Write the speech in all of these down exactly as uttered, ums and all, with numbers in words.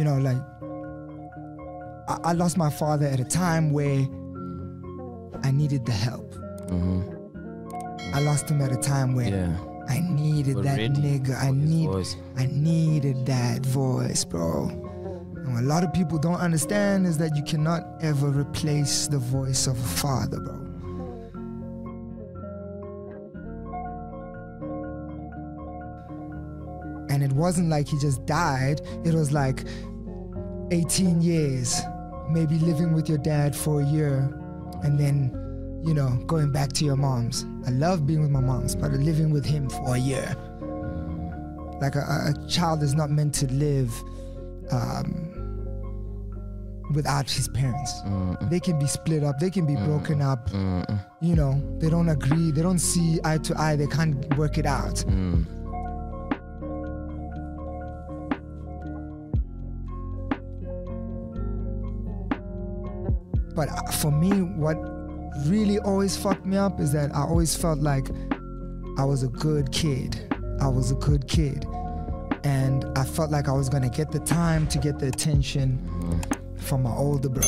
you know, like, I, I lost my father at a time where I needed the help. Mm-hmm. I lost him at a time where yeah. I needed Already. that nigga. I need, voice. I needed that voice, bro. And what a lot of people don't understand is that you cannot ever replace the voice of a father, bro. And it wasn't like he just died. It was like eighteen years, maybe living with your dad for a year, and then, you know, going back to your mom's. I love being with my mom's, but living with him for a year. Like a, a child is not meant to live um, without his parents. Mm-mm. They can be split up, they can be Mm-mm. broken up. Mm-mm. You know, they don't agree, they don't see eye to eye, they can't work it out. Mm. But for me, what really always fucked me up is that I always felt like I was a good kid. I was a good kid. And I felt like I was gonna get the time to get the attention from my older bro,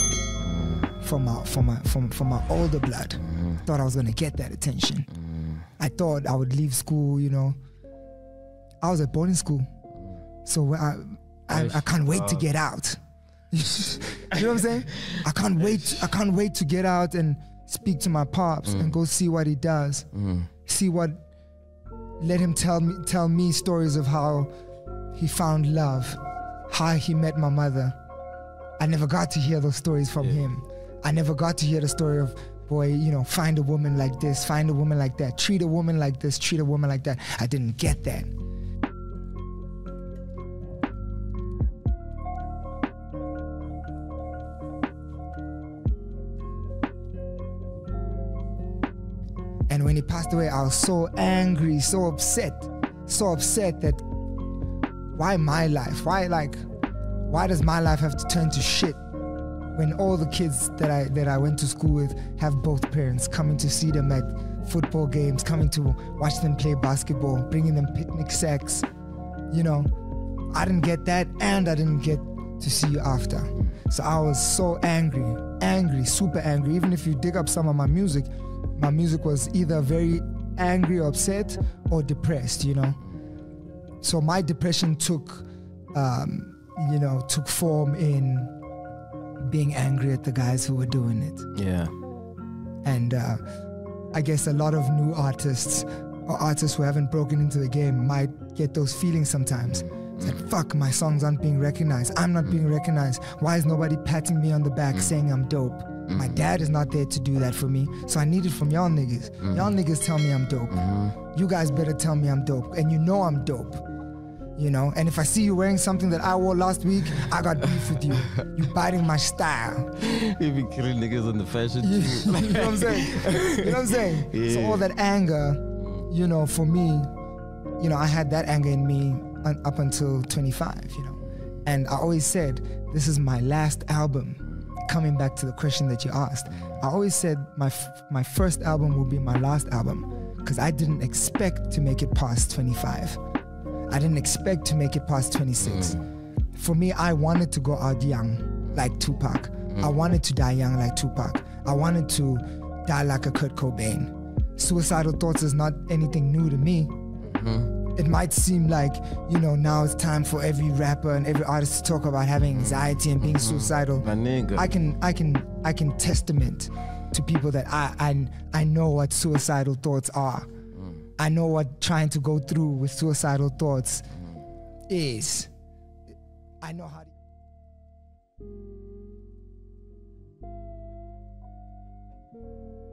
from my, from my, from, from my older blood. Thought I was gonna get that attention. I thought I would leave school, you know. I was at boarding school. So I, I, I can't wait to get out. You know what I'm saying? I can't wait. I can't wait to get out and speak to my pops mm. and go see what he does. Mm. See what. Let him tell me tell me stories of how he found love, how he met my mother. I never got to hear those stories from yeah. him. I never got to hear the story of, boy, you know, find a woman like this, find a woman like that, treat a woman like this, treat a woman like that. I didn't get that. And when he passed away, I was so angry, so upset, so upset that why my life? Why like, why does my life have to turn to shit when all the kids that I that I went to school with have both parents, coming to see them at football games, coming to watch them play basketball, bringing them picnic sacks, you know? I didn't get that, and I didn't get to see you after. So I was so angry, angry, super angry. Even if you dig up some of my music, my music was either very angry, upset, or depressed, you know? So my depression took, um, you know, took form in being angry at the guys who were doing it. Yeah. And uh, I guess a lot of new artists, or artists who haven't broken into the game, might get those feelings sometimes. It's like, fuck, my songs aren't being recognized. I'm not being recognized. Why is nobody patting me on the back saying I'm dope? Mm-hmm. My dad is not there to do that for me, so I need it from y'all niggas. Mm-hmm. Y'all niggas tell me I'm dope. Mm-hmm. You guys better tell me I'm dope, and you know I'm dope. You know, and if I see you wearing something that I wore last week, I got beef with you. You biting my style. You be killing niggas on the fashion. You know what I'm saying? You know what I'm saying? Yeah. So all that anger, you know, for me, you know, I had that anger in me up until twenty-five. You know, and I always said, this is my last album. Coming back to the question that you asked, I always said my f my first album will be my last album, because I didn't expect to make it past twenty-five. I didn't expect to make it past twenty-six. Mm. For me, I wanted to go out young like Tupac. Mm. I wanted to die young like Tupac. I wanted to die like a Kurt Cobain. Suicidal thoughts is not anything new to me. Mm-hmm. It might seem like, you know, now it's time for every rapper and every artist to talk about having anxiety and being suicidal. My nigga. I can, I can, I can testament to people that I, I, I know what suicidal thoughts are. I know what trying to go through with suicidal thoughts is. I know how to...